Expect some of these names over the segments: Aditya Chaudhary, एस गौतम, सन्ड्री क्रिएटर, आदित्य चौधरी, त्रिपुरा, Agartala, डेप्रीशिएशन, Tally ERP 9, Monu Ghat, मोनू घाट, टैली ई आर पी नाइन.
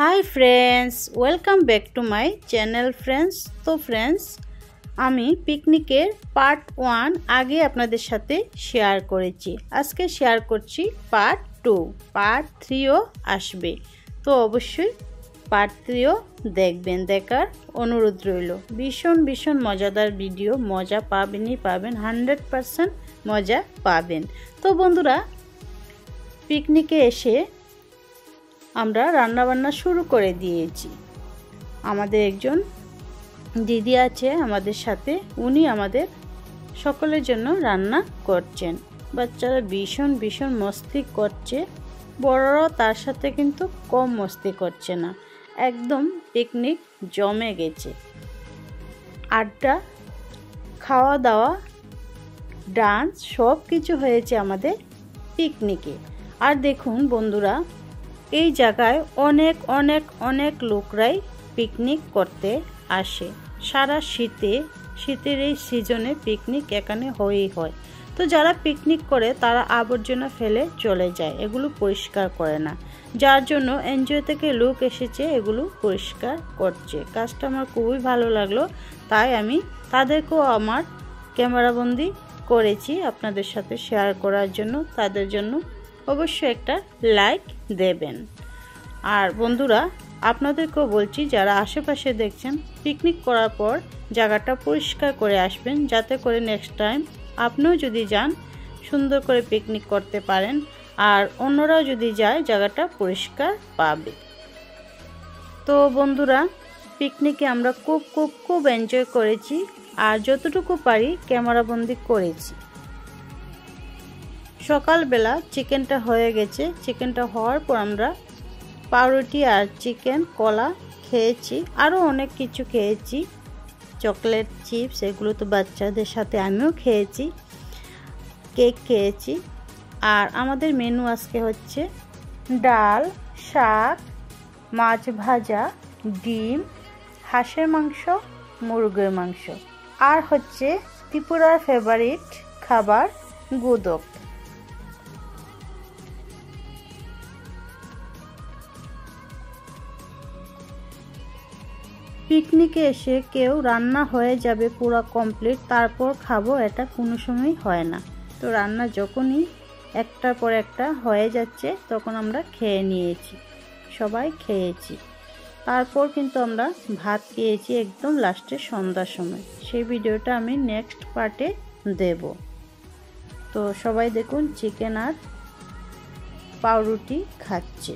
High friends welcome back to my channel friends. तो friends आमी पिकनिकेर पार्ट वन आगे आपनादेर साथे शेयर करेछी, आजके शेयर करछी पार्ट टू। पार्ट थ्रीओ आसबे, तो अवश्यई पार्ट थ्रीओ देखबेन, देखार अनुरोध रइल। भीषण भीषण मजादार भिडियो, मजा पाबेनई पाबेन, 100% मजा पाबेन। तो बंधुरा पिकनिके एसे আমরা রান্না বান্না শুরু করে দিয়েছি। আমাদের একজন দিদি আছে আমাদের সাথে, উনি আমাদের সকলের জন্য রান্না করছেন। বাচ্চারা ভীষণ ভীষণ মস্তি করছে, বড়রা তার সাথে কিন্তু কম মস্তি করছে না। একদম পিকনিক জমে গেছে, আড্ডা, খাওয়া দাওয়া, ডান্স সব কিছু হয়েছে আমাদের পিকনিকে। আর দেখুন বন্ধুরা, এই জায়গায় অনেক অনেক অনেক লোকরাই পিকনিক করতে আসে। সারা শীতে, শীতের এই সিজনে পিকনিক এখানে হয়েই হয়। তো যারা পিকনিক করে তারা আবর্জনা ফেলে চলে যায়, এগুলো পরিষ্কার করে না, যার জন্য এনজিও থেকে লোক এসেছে এগুলো পরিষ্কার করছে। কাজটা আমার খুবই ভালো লাগলো, তাই আমি তাদেরকেও আমার ক্যামেরাবন্দি করেছি আপনাদের সাথে শেয়ার করার জন্য। তাদের জন্য অবশ্যই একটা লাইক দেবেন। আর বন্ধুরা আপনাদেরকেও বলছি, যারা আশেপাশে দেখছেন পিকনিক করার পর জায়গাটা পরিষ্কার করে আসবেন, যাতে করে নেক্সট টাইম আপনিও যদি যান সুন্দর করে পিকনিক করতে পারেন, আর অন্যরাও যদি যায় জায়গাটা পরিষ্কার পাবে। তো বন্ধুরা পিকনিকে আমরা খুব খুব খুব এনজয় করেছি, আর যতটুকু পারি ক্যামেরাবন্দি করেছি। সকালবেলা চিকেনটা হয়ে গেছে, চিকেনটা হওয়ার পর আমরা পাউরুটি আর চিকেন কলা খেয়েছি, আরও অনেক কিছু খেয়েছি, চকলেট চিপস এগুলো তো বাচ্চাদের সাথে আমিও খেয়েছি, কেক খেয়েছি। আর আমাদের মেনু আজকে হচ্ছে ডাল, শাক, মাছ ভাজা, ডিম, হাঁসের মাংস, মুরগির মাংস, আর হচ্ছে ত্রিপুরার ফেভারিট খাবার গুদক। পিকনিকে এসে কেউ রান্না হয়ে যাবে পুরো কমপ্লিট, তারপর খাবো এটা কোনো সময় হয় না। তো রান্না যখনই একটার পর একটা হয়ে যাচ্ছে তখন আমরা খেয়ে নিয়েছি, সবাই খেয়েছি। তারপর কিন্তু আমরা ভাত খেয়েছি একদম লাস্টে সন্ধ্যার সময়, সেই ভিডিওটা আমি নেক্সট পার্টে দেব। তো সবাই দেখুন চিকেন আর পাউরুটি খাচ্ছে।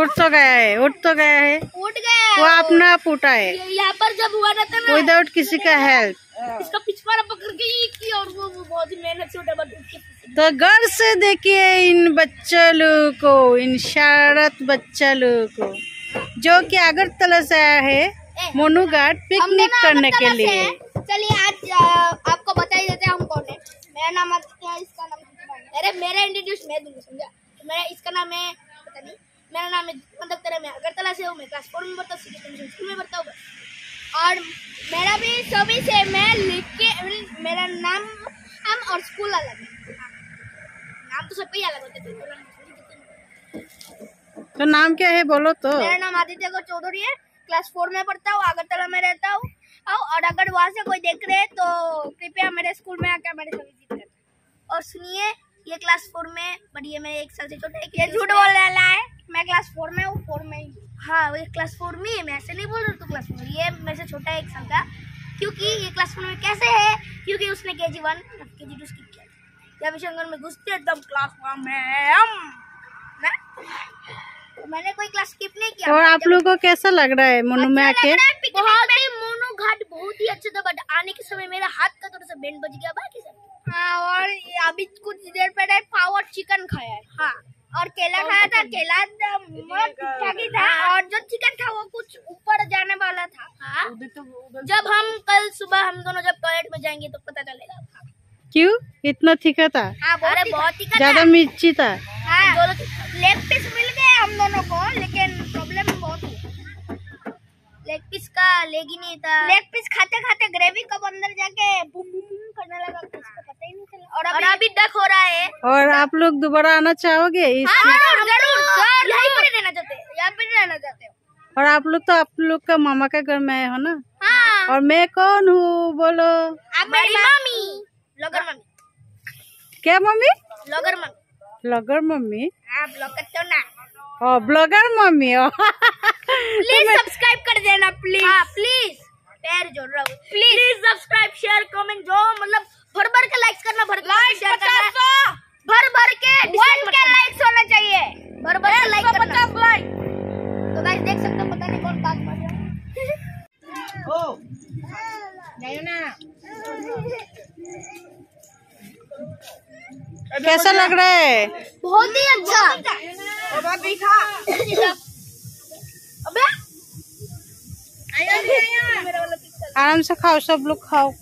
उठ तो गया है वो अपना फूटा है। यहाँ पर जब हुआ रहता है विदाउट किसी का हेल्प, इसका पिछवाड़ा पकड़ के ये किया, और वो बहुत ही मेहनत से उठा। तो घर से देखिए इन बच्चा लोगों को, इन शारत बच्चा लोगों को, जो कि अगरतला से आया है मोनू घाट पिकनिक करने के लिए। चलिए आज आपको बता ही देते हैं हम कौन है। मेरा नाम आदित्य है, इसका नाम, अरे मेरा इंट्रोड्यूस मैं दूंगी समझा, मेरा इसका नाम है, पता नहीं मेरा नाम है, मतलब तेरा मैं अगरतला से हूँ, मैं क्लास 4 में पढ़ता हूँ, स्कूल में पढ़ता हूँ। और मेरा भी सभी से मैं लिख के, मेरा नाम हम और स्कूल अलग है, नाम तो सबके अलग होते हैं। तो नाम क्या है बोलो तो? मेरा नाम आदित्य चौधरी है, क्लास 4 में पढ़ता हूँ, अगरतला में रहता हूँ, आओ। और अगर वहाँ से कोई देख रहे हैं तो कृपया मेरे स्कूल में आकर मेरे से विजिट करना। और सुनिए, ये क्लास 4 में बड़ी है, मेरे 1 साल से छोटा है। ये झूठ बोल रहा है, मैं क्लास 4 में हूँ, 4 में ही। हाँ, ये क्लास 4 में है, मैं ऐसे नहीं बोल रहा हूँ। तो क्लास 4 ये मेरे से छोटा है 1 साल का, क्योंकि ये क्लास 4 में कैसे है, क्योंकि उसने KG 1 KG 2 स्किप किया था। या विशंकर में घुसते एकदम क्लास 1 में मैंने कोई क्लास स्किप नहीं किया। और आप लोगों को कैसा लग रहा है मोनू में आके? बहुत ही मोनू घाट बहुत ही अच्छा था, बट आने के समय मेरा हाथ का थोड़ा सा बैंड बज गया, बाकी सब। हाँ, और अभी कुछ देर पहले पाव और चिकन खाया है। हाँ, और केला खाया था, केला ठीक-ठाक ही था। और जो चिकन था वो कुछ ऊपर जाने वाला था। हाँ, जब हम कल सुबह हम दोनों जब टॉयलेट में जाएंगे तो पता चलेगा। क्यों इतना तीखा था? अरे बहुत तीखा था, ज्यादा मिर्ची था। हाँ, लेग पीस मिल गए हम दोनों को, लेकिन प्रॉब्लम बहुत हुआ लेग पीस का, लेग ही नहीं था। लेग पीस खाते खाते ग्रेवी कब अंदर जाके बूम बूम करने लगा, उसको पता ही नहीं चला। और अभी डक हो रहा है। और आप लोग दोबारा आना चाहोगे? हाँ, जरूर। यहाँ पे रहना चाहते हो। और आप लोग तो आप लोग का मामा का घर में आए हो ना? हाँ। और मैं कौन हूँ बोलो? Blogger mummy. क्या मम्मी? Blogger mummy. हाँ, ब्लॉगर तो ना। ओ, ब्लॉगर मम्मी। प्लीज सब्सक्राइब कर देना, प्लीज। हाँ, प्लीज पैर जोड़ रहा हूँ, प्लीज सब्सक्राइब, शेयर, कमेंट, जो मतलब भर के लाइक्स करना, भर के 1K लाइक्स होना चाहिए, भर के लाइक करना। तो गाइस देख सकते हो, पता नहीं कौन काट मार रहा है। ओ जाइयो ना, कैसा लग रहा है? बहुत ही अच्छा। अबे आराम से खाओ, सब लोग खाओ।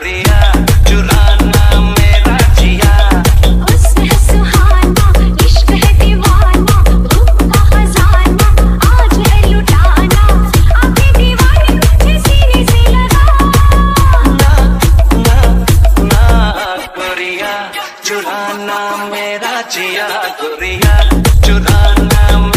चुराना मेरा जिया गोरिया चुराना।